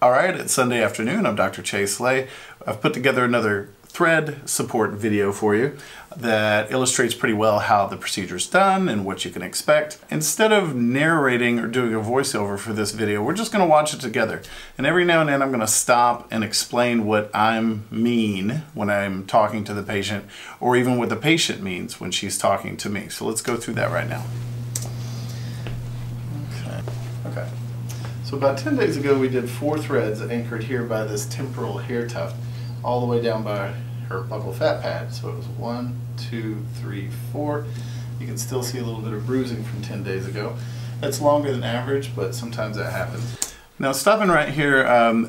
Alright, it's Sunday afternoon. I'm Dr. Chase Lay. I've put together another thread support video for you that illustrates pretty well how the procedure's done and what you can expect. Instead of narrating or doing a voiceover for this video, we're just going to watch it together. And every now and then I'm going to stop and explain what I mean when I'm talking to the patient, or even what the patient means when she's talking to me. So let's go through that right now. Okay. So about 10 days ago, we did 4 threads anchored here by this temporal hair tuft, all the way down by her buccal fat pad. So it was 1, 2, 3, 4. You can still see a little bit of bruising from 10 days ago. That's longer than average, but sometimes that happens. Now stopping right here,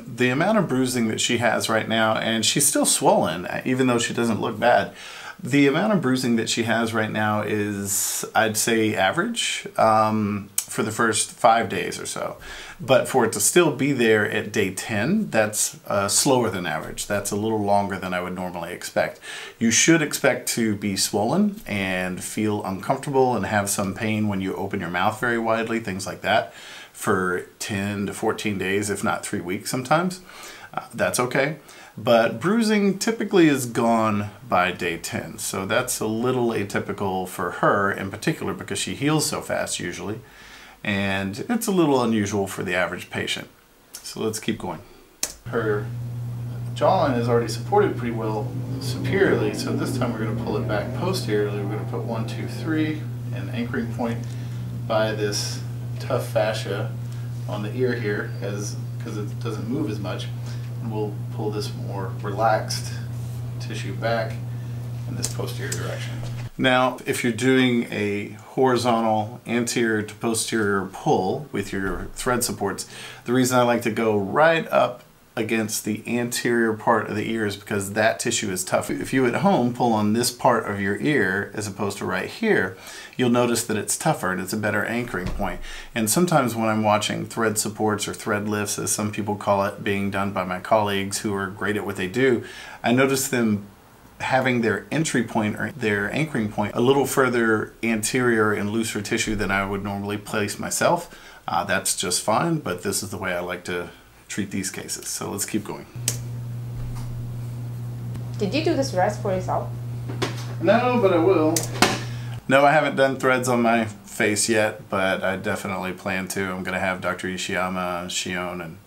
the amount of bruising that she has right now, and she's still swollen, even though she doesn't look bad. The amount of bruising that she has right now is, I'd say, average for the first 5 days or so. But for it to still be there at day 10, that's slower than average. That's a little longer than I would normally expect. You should expect to be swollen and feel uncomfortable and have some pain when you open your mouth very widely, things like that, for 10 to 14 days, if not 3 weeks sometimes. That's okay. But bruising typically is gone by day 10, so that's a little atypical for her in particular because she heals so fast usually, and it's a little unusual for the average patient. So let's keep going. Her jawline is already supported pretty well superiorly, so this time we're going to pull it back posteriorly. We're going to put 1, 2, 3, an anchoring point by this tough fascia on the ear here, because it doesn't move as much. We'll pull this more relaxed tissue back in this posterior direction. Now, if you're doing a horizontal anterior to posterior pull with your thread supports, the reason I like to go right up against the anterior part of the ear is because that tissue is tough. If you at home pull on this part of your ear as opposed to right here, you'll notice that it's tougher and it's a better anchoring point. And sometimes when I'm watching thread supports or thread lifts, as some people call it, being done by my colleagues who are great at what they do, I notice them having their entry point or their anchoring point a little further anterior and looser tissue than I would normally place myself. That's just fine, but this is the way I like to treat these cases. So let's keep going. Did you do this threads for yourself? No, but I will. No, I haven't done threads on my face yet, but I definitely plan to. I'm going to have Dr. Ishiyama, Shion, and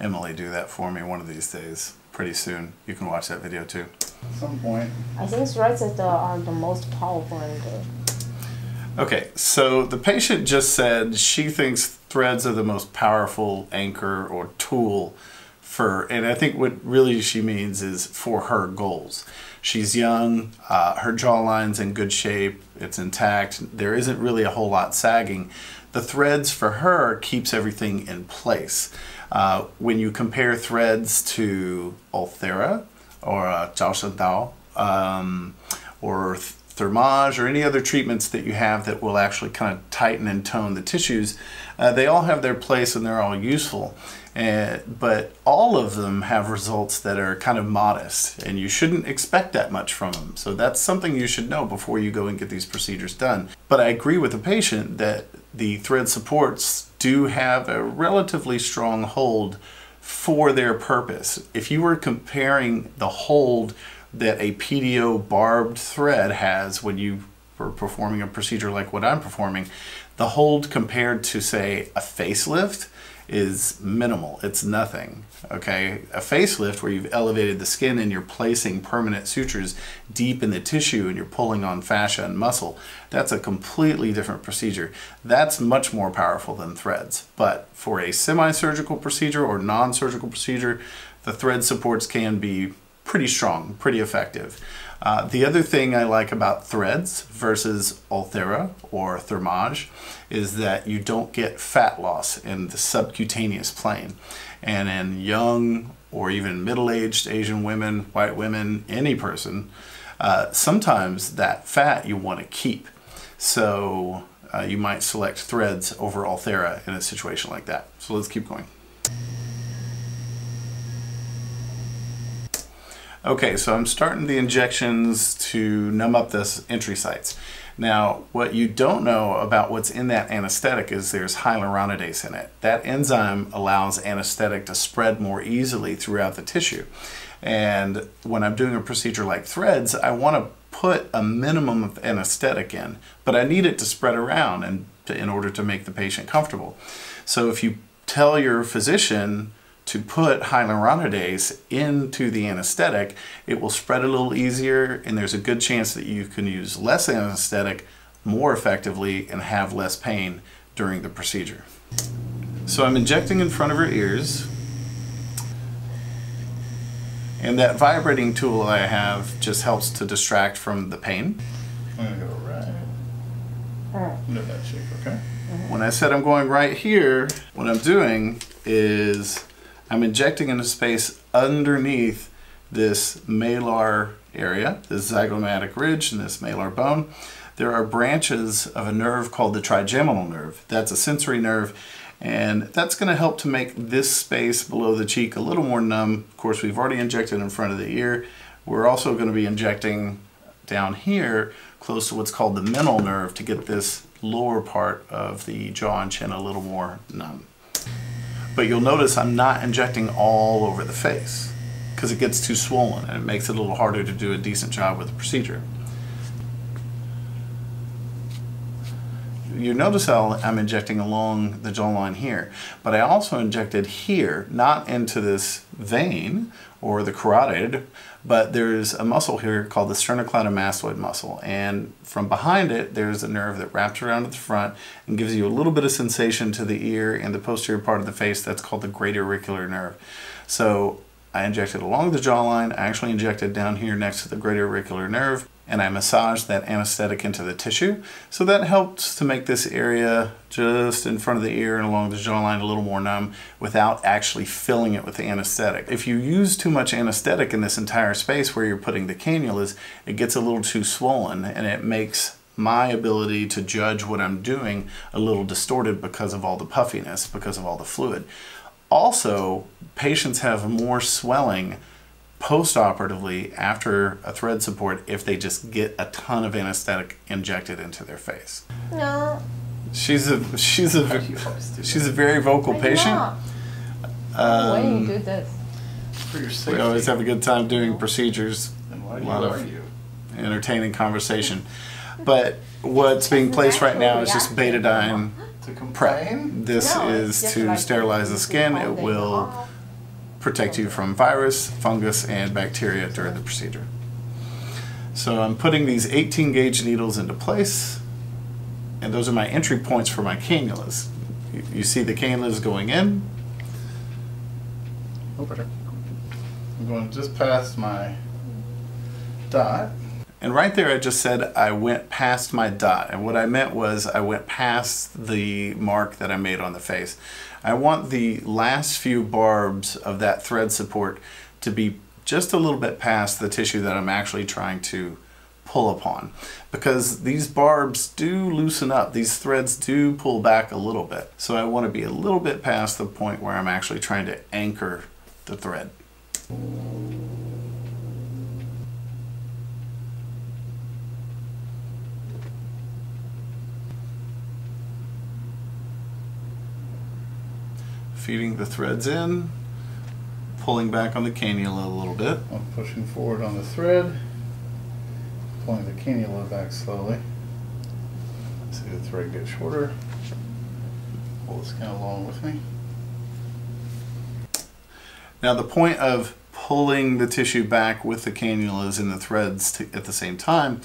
Emily do that for me one of these days, pretty soon. You can watch that video too. At some point. I think threads are the most powerful in the... Okay, so the patient just said she thinks threads are the most powerful anchor or tool for, and I think what really she means is for her goals. She's young, her jawline's in good shape, it's intact, there isn't really a whole lot sagging. The threads for her keeps everything in place. When you compare threads to Ulthera or Zhao Shen Dao, or Thermage or any other treatments that you have that will actually kind of tighten and tone the tissues, they all have their place and they're all useful, but all of them have results that are kind of modest, and you shouldn't expect that much from them. So that's something you should know before you go and get these procedures done. But I agree with the patient that the thread supports do have a relatively strong hold for their purpose. If you were comparing the hold that a PDO barbed thread has when you are performing a procedure like what I'm performing, the hold compared to, say, a facelift is minimal. It's nothing, okay? A facelift, where you've elevated the skin and you're placing permanent sutures deep in the tissue and you're pulling on fascia and muscle, that's a completely different procedure. That's much more powerful than threads. But for a semi-surgical procedure or non-surgical procedure, the thread supports can be pretty strong, pretty effective. The other thing I like about threads versus Ulthera or Thermage is that you don't get fat loss in the subcutaneous plane. And in young or even middle-aged Asian women, white women, any person, sometimes that fat you want to keep. So you might select threads over Ulthera in a situation like that. So let's keep going. Okay, so I'm starting the injections to numb up the entry sites. Now, what you don't know about what's in that anesthetic is there's hyaluronidase in it. That enzyme allows anesthetic to spread more easily throughout the tissue. And when I'm doing a procedure like threads, I want to put a minimum of anesthetic in, but I need it to spread around and in order to make the patient comfortable. So if you tell your physician to put hyaluronidase into the anesthetic, it will spread a little easier, and there's a good chance that you can use less anesthetic more effectively and have less pain during the procedure. So I'm injecting in front of her ears, and that vibrating tool I have just helps to distract from the pain. I'm gonna go right. Look at that shape, okay? When I said I'm going right here, what I'm doing is I'm injecting into space underneath this malar area, this zygomatic ridge and this malar bone. There are branches of a nerve called the trigeminal nerve. That's a sensory nerve, and that's going to help to make this space below the cheek a little more numb. Of course, we've already injected in front of the ear. We're also going to be injecting down here close to what's called the mental nerve to get this lower part of the jaw and chin a little more numb. But you'll notice I'm not injecting all over the face because it gets too swollen and it makes it a little harder to do a decent job with the procedure. You notice how I'm injecting along the jawline here, but I also injected here, not into this vein or the carotid, but there's a muscle here called the sternocleidomastoid muscle, and from behind it there's a nerve that wraps around at the front and gives you a little bit of sensation to the ear and the posterior part of the face. That's called the greater auricular nerve. So I injected along the jawline, I actually injected down here next to the greater auricular nerve, and I massaged that anesthetic into the tissue. So that helps to make this area just in front of the ear and along the jawline a little more numb without actually filling it with the anesthetic. If you use too much anesthetic in this entire space where you're putting the cannulas, it gets a little too swollen and it makes my ability to judge what I'm doing a little distorted because of all the puffiness, because of all the fluid. Also, patients have more swelling post-operatively after a thread support if they just get a ton of anesthetic injected into their face. No. She's a very vocal patient. Why do you do this? For your safety. We always have a good time doing procedures. And why do you argue? Entertaining conversation. But what's being placed right now is just betadine prep. This is to sterilize the skin. It will protect you from virus, fungus, and bacteria during the procedure. So I'm putting these 18-gauge needles into place, and those are my entry points for my cannulas. You see the cannulas going in. I'm going just past my dot. And right there I just said I went past my dot, and what I meant was I went past the mark that I made on the face. I want the last few barbs of that thread support to be just a little bit past the tissue that I'm actually trying to pull upon, because these barbs do loosen up, these threads do pull back a little bit. So I want to be a little bit past the point where I'm actually trying to anchor the thread. Feeding the threads in, pulling back on the cannula a little bit. I'm pushing forward on the thread, pulling the cannula back slowly. See the thread get shorter. Pull the skin along with me. Now the point of pulling the tissue back with the cannulas and the threads at the same time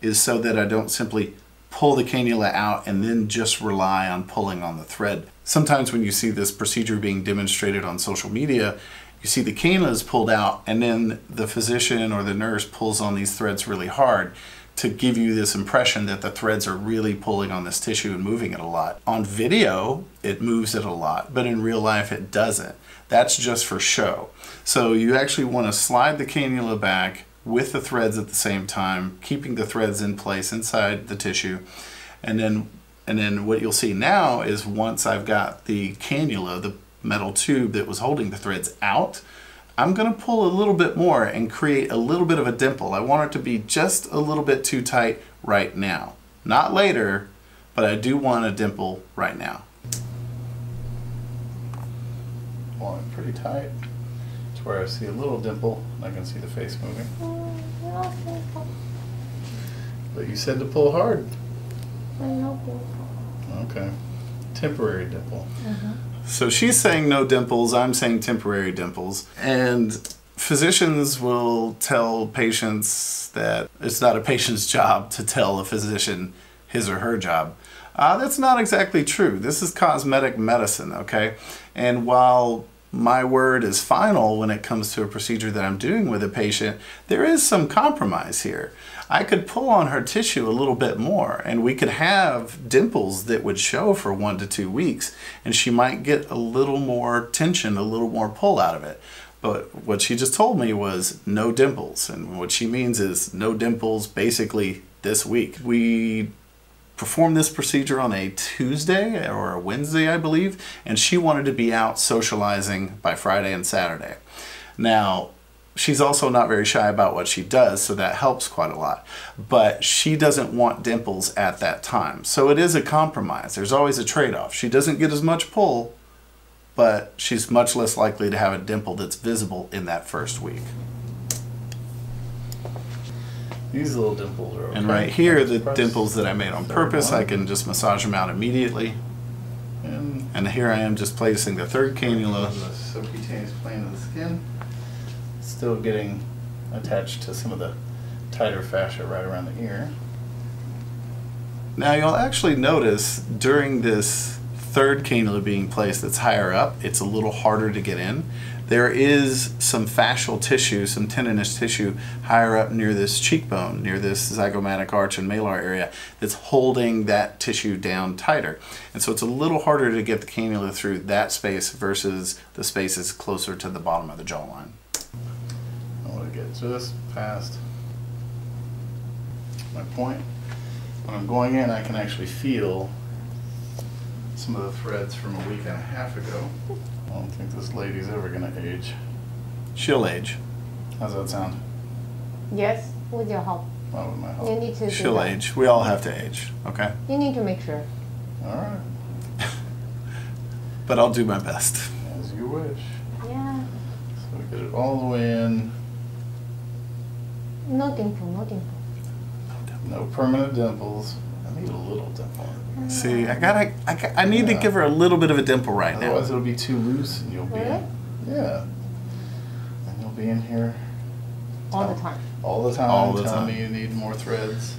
is so that I don't simply pull the cannula out and then just rely on pulling on the thread. Sometimes when you see this procedure being demonstrated on social media, you see the cannula is pulled out and then the physician or the nurse pulls on these threads really hard to give you this impression that the threads are really pulling on this tissue and moving it a lot. On video, it moves it a lot, but in real life it doesn't. That's just for show. So you actually want to slide the cannula back with the threads at the same time, keeping the threads in place inside the tissue. And then what you'll see now is once I've got the cannula, the metal tube that was holding the threads out, I'm going to pull a little bit more and create a little bit of a dimple. I want it to be just a little bit too tight right now. Not later, but I do want a dimple right now. Well, I'm pretty tight. It's where I see a little dimple and I can see the face moving. But you said to pull hard. I'm not pulling hard. Okay. Temporary dimple. So she's saying no dimples, I'm saying temporary dimples. And physicians will tell patients that it's not a patient's job to tell a physician his or her job. That's not exactly true. This is cosmetic medicine, okay? And while my word is final when it comes to a procedure that I'm doing with a patient, there is some compromise here. I could pull on her tissue a little bit more and we could have dimples that would show for 1 to 2 weeks, and she might get a little more tension, a little more pull out of it. But what she just told me was no dimples, and what she means is no dimples basically this week. We performed this procedure on a Tuesday or a Wednesday, I believe, and she wanted to be out socializing by Friday and Saturday. Now, she's also not very shy about what she does, so that helps quite a lot. But she doesn't want dimples at that time. So it is a compromise. There's always a trade-off. She doesn't get as much pull, but she's much less likely to have a dimple that's visible in that first week. These little dimples are okay. And right here, the dimples that I made on purpose, I can just massage them out immediately. And here I am just placing the third cannula. The subcutaneous plane of the skin. Still getting attached to some of the tighter fascia right around the ear. Now you'll actually notice during this third cannula being placed that's higher up, it's a little harder to get in. There is some fascial tissue, some tendinous tissue higher up near this cheekbone, near this zygomatic arch and malar area that's holding that tissue down tighter. And so it's a little harder to get the cannula through that space versus the spaces closer to the bottom of the jawline. I want to get just past my point. When I'm going in, I can actually feel some of the threads from a week and a half ago. I don't think this lady's ever going to age. She'll age. How's that sound? Yes, with your help. Not with my help. You need to. She'll age. We all have to age, okay? You need to make sure. All right. But I'll do my best. As you wish. Yeah. So we get it all the way in. No dimple, no dimple. No permanent dimples. I need a little dimple. See, I need to give her a little bit of a dimple right now. Otherwise it'll be too loose and you'll be in, and you'll be in here all the time. Tell me you need more threads.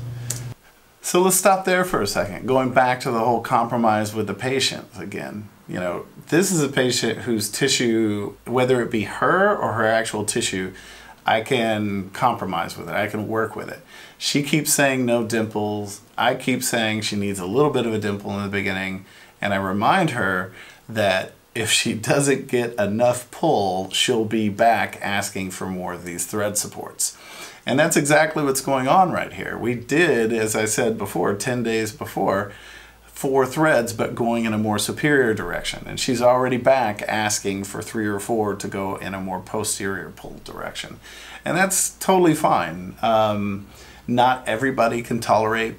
So let's stop there for a second. Going back to the whole compromise with the patient again. You know, this is a patient whose tissue, whether it be her or her actual tissue, I can compromise with it. I can work with it. She keeps saying no dimples. I keep saying she needs a little bit of a dimple in the beginning. And I remind her that if she doesn't get enough pull, she'll be back asking for more of these thread supports. And that's exactly what's going on right here. We did, as I said before, 10 days before, 4 threads, but going in a more superior direction. And she's already back asking for 3 or 4 to go in a more posterior pull direction. And that's totally fine. Not everybody can tolerate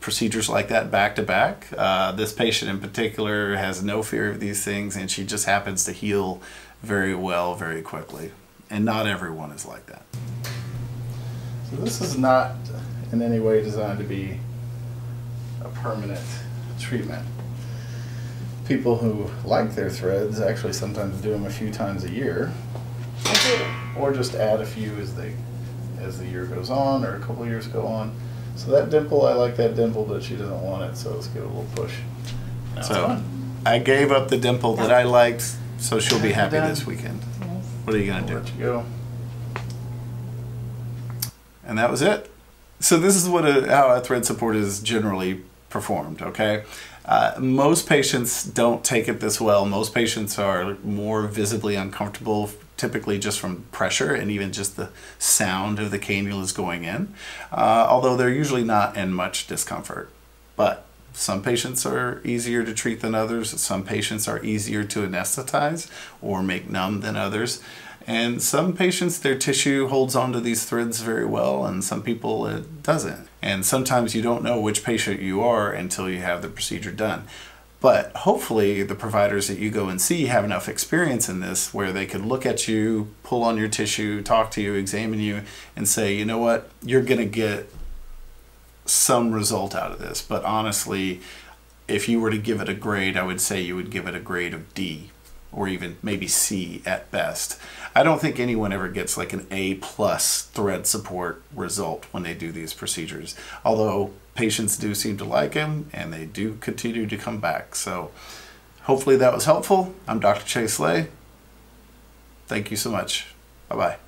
procedures like that back to back. This patient in particular has no fear of these things, and she just happens to heal very well, very quickly. And not everyone is like that. So this is not in any way designed to be a permanent treatment. People who like their threads actually sometimes do them a few times a year, or just add a few as the year goes on, or a couple years go on. So that dimple, I like that dimple, but she doesn't want it, so let's give it a little push. Now so I gave up the dimple that I liked, so she'll be happy this weekend. Nice. What are you gonna do? Let you go. And that was it. So this is what how a thread support is generally performed, okay? Most patients don't take it this well. Most patients are more visibly uncomfortable, typically just from pressure and even just the sound of the cannulas going in, although they're usually not in much discomfort. But some patients are easier to treat than others. Some patients are easier to anesthetize or make numb than others. And some patients, their tissue holds onto these threads very well, and some people it doesn't. And sometimes you don't know which patient you are until you have the procedure done. But hopefully the providers that you go and see have enough experience in this where they could look at you, pull on your tissue, talk to you, examine you, and say, you know what, you're going to get some result out of this. But honestly, if you were to give it a grade, I would say you would give it a grade of D, or even maybe C at best. I don't think anyone ever gets like an A+ thread support result when they do these procedures, although patients do seem to like them and they do continue to come back. So hopefully that was helpful. I'm Dr. Chase Lay. Thank you so much. Bye-bye.